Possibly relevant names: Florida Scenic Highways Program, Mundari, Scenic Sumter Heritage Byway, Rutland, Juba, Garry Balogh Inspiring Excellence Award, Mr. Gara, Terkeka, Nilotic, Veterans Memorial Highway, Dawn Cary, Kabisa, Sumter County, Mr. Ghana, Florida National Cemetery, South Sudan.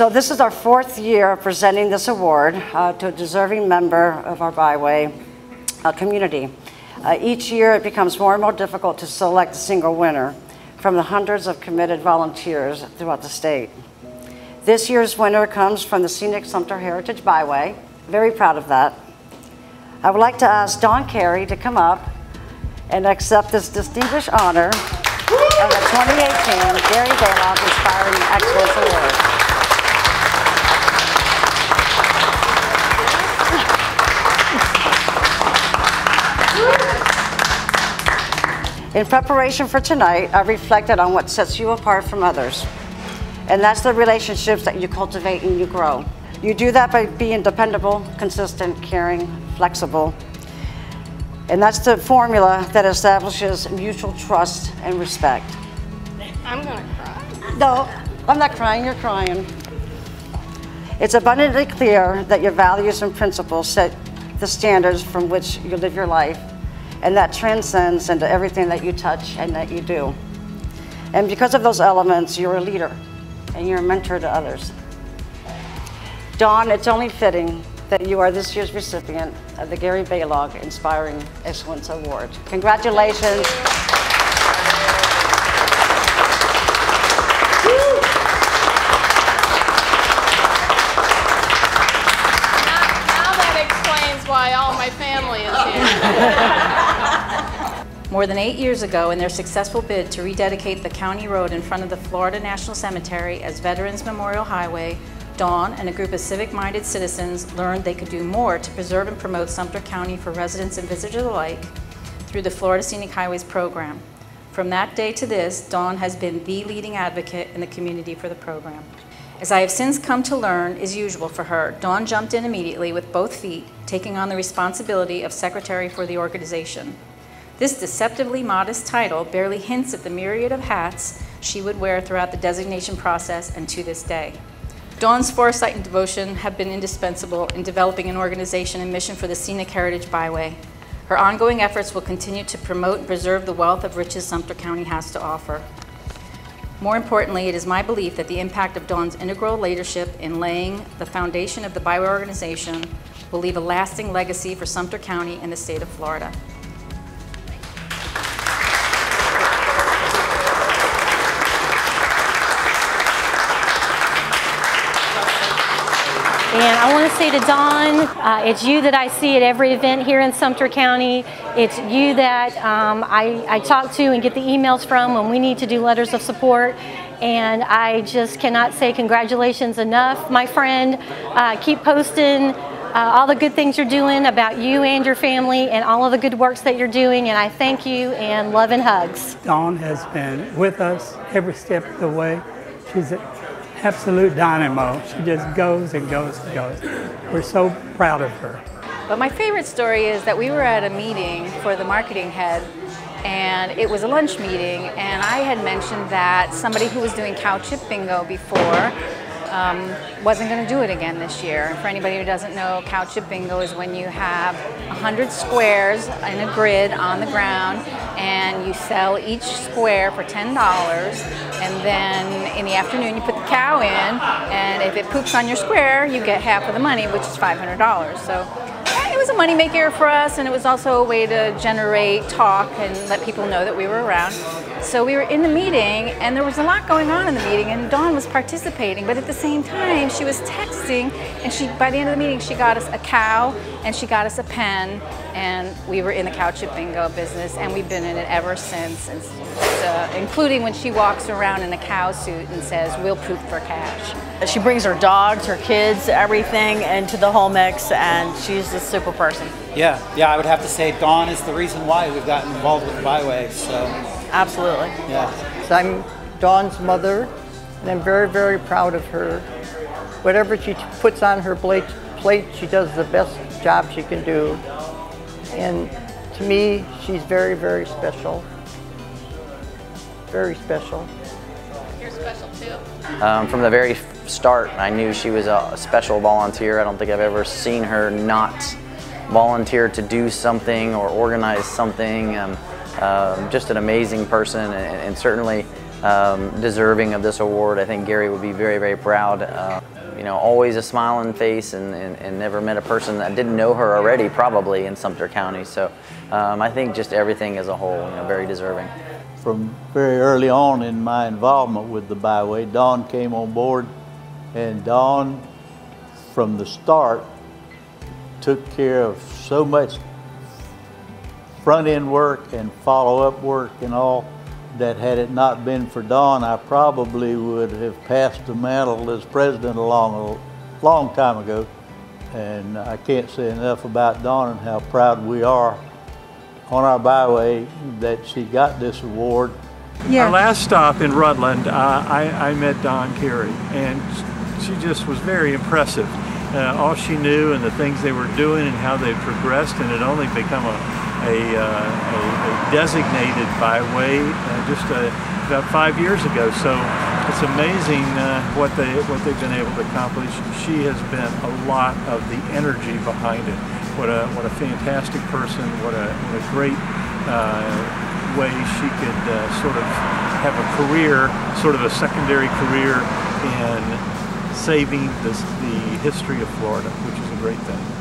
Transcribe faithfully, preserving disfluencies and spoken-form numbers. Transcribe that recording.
So this is our fourth year of presenting this award uh, to a deserving member of our byway uh, community. Uh, each year it becomes more and more difficult to select a single winner from the hundreds of committed volunteers throughout the state. This year's winner comes from the Scenic Sumter Heritage Byway. Very proud of that. I would like to ask Dawn Cary to come up and accept this distinguished honor of the twenty eighteen Garry Balogh Inspiring Excellence Award. In preparation for tonight, I reflected on what sets you apart from others, and that's the relationships that you cultivate and you grow. You do that by being dependable, consistent, caring, flexible. And that's the formula that establishes mutual trust and respect. I'm gonna cry. No, I'm not crying, you're crying. It's abundantly clear that your values and principles set the standards from which you live your life, and that transcends into everything that you touch and that you do. And because of those elements, you're a leader and you're a mentor to others. Dawn, it's only fitting that you are this year's recipient of the Garry Balogh Inspiring Excellence Award. Congratulations. Now, now that explains why all my family is here. More than eight years ago, in their successful bid to rededicate the county road in front of the Florida National Cemetery as Veterans Memorial Highway, Dawn and a group of civic-minded citizens learned they could do more to preserve and promote Sumter County for residents and visitors alike through the Florida Scenic Highways Program. From that day to this, Dawn has been the leading advocate in the community for the program. As I have since come to learn is usual for her, Dawn jumped in immediately with both feet, taking on the responsibility of secretary for the organization. This deceptively modest title barely hints at the myriad of hats she would wear throughout the designation process and to this day. Dawn's foresight and devotion have been indispensable in developing an organization and mission for the Scenic Heritage Byway. Her ongoing efforts will continue to promote and preserve the wealth of riches Sumter County has to offer. More importantly, it is my belief that the impact of Dawn's integral leadership in laying the foundation of the Byway organization will leave a lasting legacy for Sumter County and the state of Florida. And I want to say to Dawn, uh, it's you that I see at every event here in Sumter County. It's you that um, I, I talk to and get the emails from when we need to do letters of support. And I just cannot say congratulations enough, my friend. Uh, keep posting uh, all the good things you're doing about you and your family and all of the good works that you're doing. And I thank you, and love and hugs. Dawn has been with us every step of the way. She's a absolute dynamo. She just goes and goes and goes. We're so proud of her. But my favorite story is that we were at a meeting for the marketing head, and it was a lunch meeting, and I had mentioned that somebody who was doing cow chip bingo before um, wasn't going to do it again this year. And for anybody who doesn't know, cow chip bingo is when you have one hundred squares in a grid on the ground, and you sell each square for ten dollars, and then in the afternoon you put the cow in, and if it poops on your square, you get half of the money, which is five hundred dollars. So yeah, it was a moneymaker for us, and it was also a way to generate talk and let people know that we were around. So we were in the meeting, and there was a lot going on in the meeting, and Dawn was participating, but at the same time, she was texting, and she, by the end of the meeting, she got us a cow, and she got us a pen, and we were in the cow chip bingo business, and we've been in it ever since, and, uh, including when she walks around in a cow suit and says, we'll poop for cash. She brings her dogs, her kids, everything into the whole mix, and she's a super person. Yeah, yeah, I would have to say Dawn is the reason why we've gotten involved with Byway, so. Absolutely. Yeah. So I'm Dawn's mother, and I'm very, very proud of her. Whatever she puts on her plate, plate, she does the best job she can do. And to me, she's very, very special. Very special. You're special too? Um, from the very start, I knew she was a special volunteer. I don't think I've ever seen her not volunteer to do something or organize something. Um, Um, just an amazing person, and, and certainly um, deserving of this award. I think Garry would be very, very proud. Uh, you know, always a smiling face, and, and, and never met a person that didn't know her already, probably, in Sumter County. So um, I think just everything as a whole, you know, very deserving. From very early on in my involvement with the byway, Dawn came on board, and Dawn, from the start, took care of so much front-end work and follow-up work and all that. Had it not been for Dawn, I probably would have passed the mantle as president a long, a long time ago. And I can't say enough about Dawn and how proud we are on our byway that she got this award. Yeah. Our last stop in Rutland, uh, I, I met Dawn Cary, and she just was very impressive. Uh, all she knew and the things they were doing and how they progressed, and it only become a, a, uh, a, a designated byway uh, just uh, about five years ago. So it's amazing uh, what, they, what they've been able to accomplish. She has been a lot of the energy behind it. What a, what a fantastic person, what a, what a great uh, way she could uh, sort of have a career, sort of a secondary career in saving this, the history of Florida, which is a great thing.